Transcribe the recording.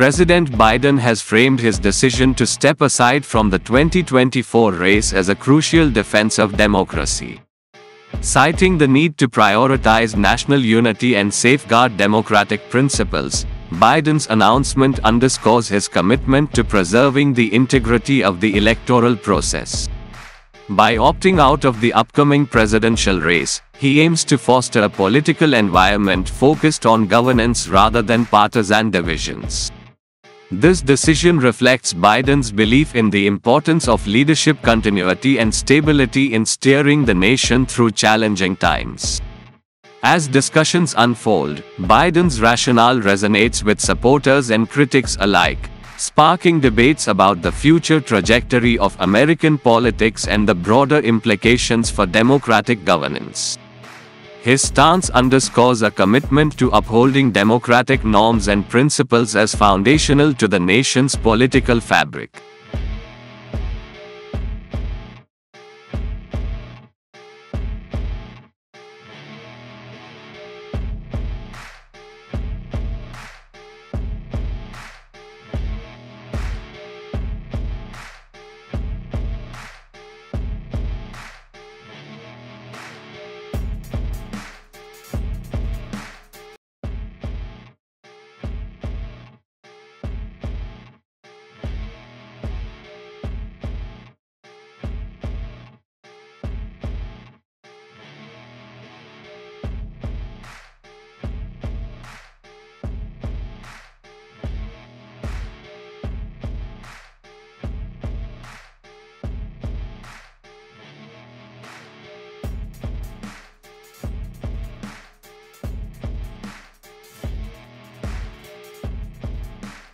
President Biden has framed his decision to step aside from the 2024 race as a crucial defense of democracy, citing the need to prioritize national unity and safeguard democratic principles. Biden's announcement underscores his commitment to preserving the integrity of the electoral process. By opting out of the upcoming presidential race, he aims to foster a political environment focused on governance rather than partisan divisions. This decision reflects Biden's belief in the importance of leadership continuity and stability in steering the nation through challenging times. As discussions unfold, Biden's rationale resonates with supporters and critics alike, sparking debates about the future trajectory of American politics and the broader implications for democratic governance. His stance underscores a commitment to upholding democratic norms and principles as foundational to the nation's political fabric.